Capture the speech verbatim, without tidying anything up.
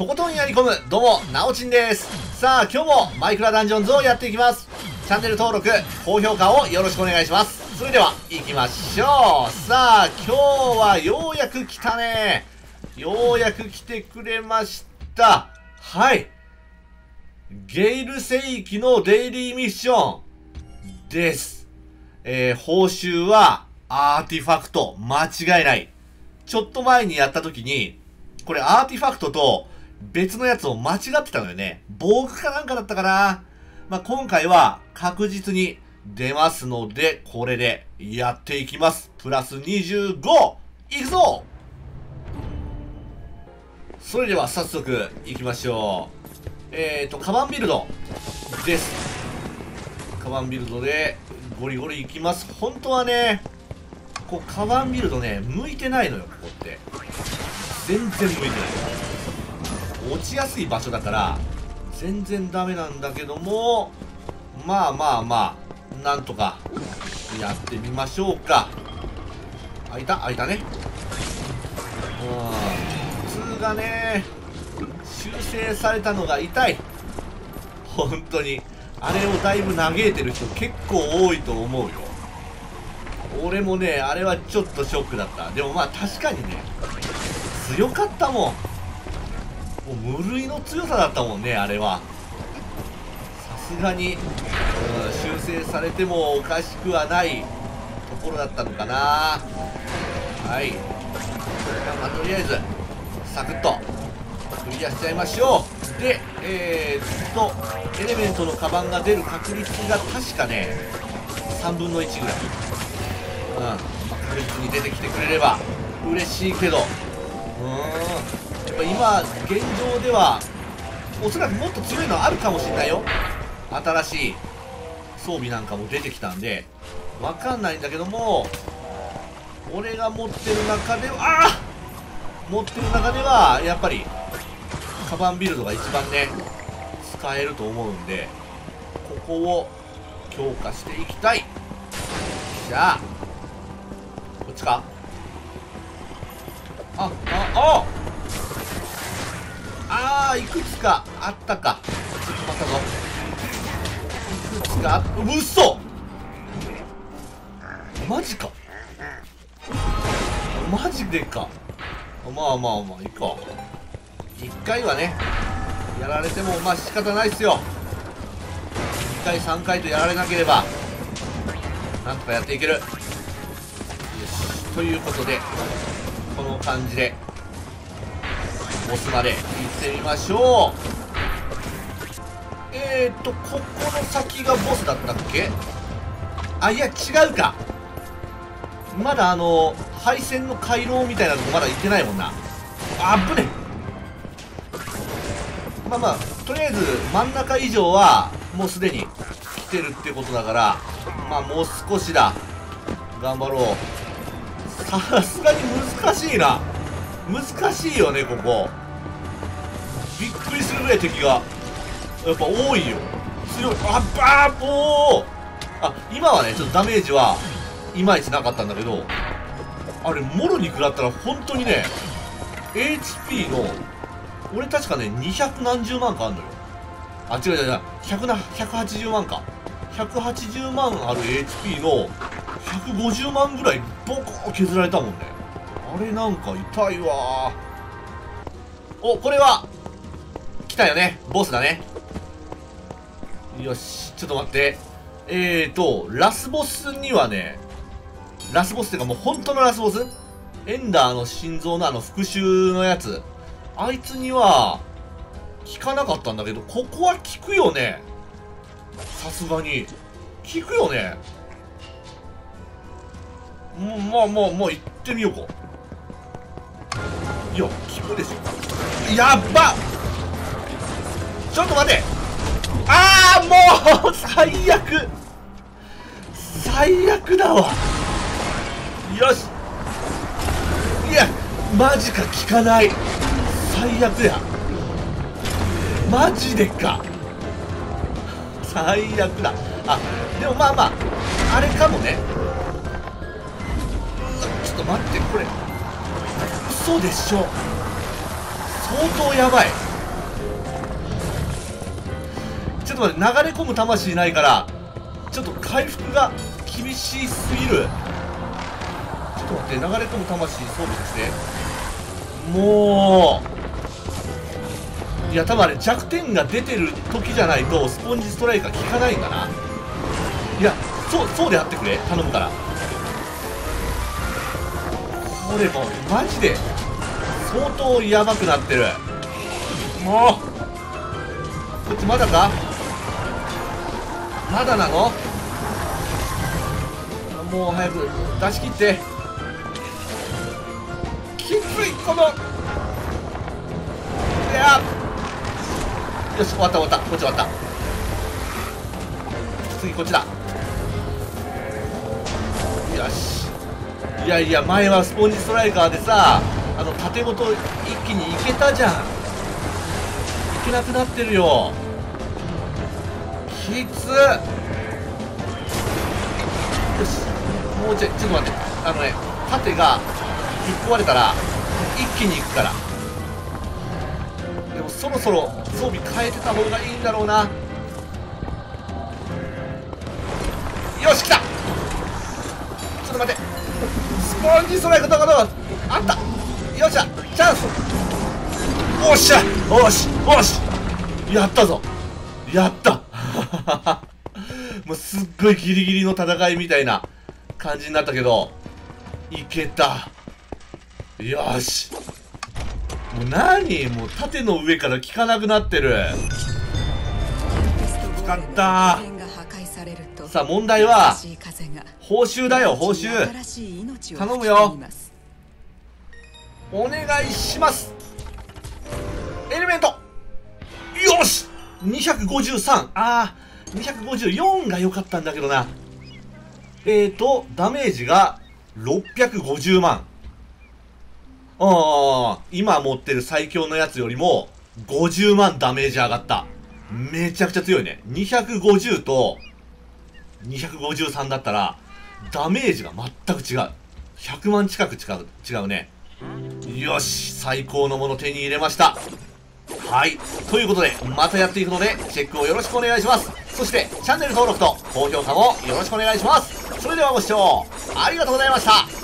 とことんやり込む、どうも、なおちんです。さあ、今日もマイクラダンジョンズをやっていきます。チャンネル登録、高評価をよろしくお願いします。それでは、行きましょう。さあ、今日はようやく来たね。ようやく来てくれました。はい。ゲイル聖域のデイリーミッションです。えー、報酬はアーティファクト。間違いない。ちょっと前にやった時に、これアーティファクトと別のやつを間違ってたのよね。防具かなんかだったかな。まあ、今回は確実に出ますので、これでやっていきます。プラスにじゅうご! いくぞ！それでは早速行きましょう。えーと、カバンビルドです。カバンビルドでゴリゴリ行きます。本当はね、こう、カバンビルドね、向いてないのよ、ここって。全然向いてない。落ちやすい場所だから、全然ダメなんだけども、まあまあまあ、なんとかやってみましょうか。開いた？開いたね。うん。普通がね、修正されたのが痛い。本当に。あれをだいぶ嘆いてる人結構多いと思うよ。俺もね、あれはちょっとショックだった。でもまあ確かにね、強かったもん。もう無類の強さだったもんね、あれは。さすがに、うん、修正されてもおかしくはないところだったのかな。はい。まあとりあえず、サクッと。クリアしちゃいましょう。で、えー、っとエレメントのカバンが出る確率が確かねさんぶんのいちぐらい、うん、確率に出てきてくれれば嬉しいけど、うーん、やっぱ今現状ではおそらくもっと強いのあるかもしれないよ。新しい装備なんかも出てきたんでわかんないんだけども、俺が持ってる中ではあー持ってる中ではやっぱりカバンビルドが一番ね使えると思うんで、ここを強化していきたい。じゃあこっちか。ああああーいくつかあったか。ちょっと待ったぞ。いくつかあったうっそマジかマジでか。まあまあまあいいか。いっかいはねやられてもまあ仕方ないっすよ。にかいさんかいとやられなければなんとかやっていける。よし、ということでこの感じでボスまで行ってみましょう。えーとここの先がボスだったっけ。あ、いや違うか。まだあの配線の回廊みたいなとこまだ行ってないもんな。あぶね。まあまあ、とりあえず真ん中以上はもうすでに来てるってことだから、まあもう少しだ。頑張ろう。さすがに難しいな。難しいよねここ。びっくりするぐらい敵がやっぱ多いよ。強い。あバーボー。あ、今はねちょっとダメージはいまいちなかったんだけど、あれもろに食らったら本当にね エイチピー の俺確かね、にひゃくなんじゅうまんかあんのよ。あ、違う違う違う。ひゃくはちじゅうまんか。ひゃくはちじゅうまんある エイチピー のひゃくごじゅうまんぐらいボコー削られたもんね。あれなんか痛いわ。お、これは、来たよね。ボスだね。よし、ちょっと待って。えーと、ラスボスにはね、ラスボスっていうかもう本当のラスボス？エンダーの心臓のあの復讐のやつ。あいつには効かなかったんだけど、ここは効くよね。さすがに効くよね。もうまあまあまあ行ってみようか。いや効くでしょ。やっば。ちょっと待て。ああもう最悪最悪だわ。よし。いやマジか効かない。最悪や。マジでか。最悪だ。あ、でもまあまあ、あれかもね。ちょっと待って、これ。嘘でしょ。相当やばい。ちょっと待って、流れ込む魂ないからちょっと回復が厳しすぎる。ちょっと待って、流れ込む魂装備ですね。もういや多分あれ弱点が出てる時じゃないとスポンジストライカー効かないんだな。いやそうそうであってくれ、頼むから。これもうマジで相当やばくなってる。もうこっちまだか、まだなの。もう早く出し切って。きついこの、いやよし終わった終わった、こっち終わった。次こっちだ。よし、いやいや前はスポンジストライカーでさ、あの縦ごと一気にいけたじゃん。いけなくなってるよ、きつ。よしもうちょい、ちょっと待って、あのね盾がぶっ壊れたら一気にいくから。でもそろそろ装備変えてた方がいいんだろうな。よし来た、ちょっと待って、スポンジストライクだからあった。よっしゃチャンス、おっしゃおしおしやったぞ、やったもうすっごいギリギリの戦いみたいな感じになったけどいけた。よしもう何、もう盾の上から効かなくなってる。よかった。さあ問題は報酬だよ、報酬頼むよ、お願いします。エレメント、よしにひゃくごじゅうさん、あーにひゃくごじゅうよんが良かったんだけどな。えーとダメージがろっぴゃくごじゅうまん、ああ今持ってる最強のやつよりもごじゅうまんダメージ上がった。めちゃくちゃ強いね。にひゃくごじゅうとにひゃくごじゅうさんだったらダメージが全く違う。ひゃくまん近く違う、違うね。よし最高のもの手に入れました。はいということでまたやっていくのでチェックをよろしくお願いします。そしてチャンネル登録と高評価もよろしくお願いします。それではご視聴ありがとうございました。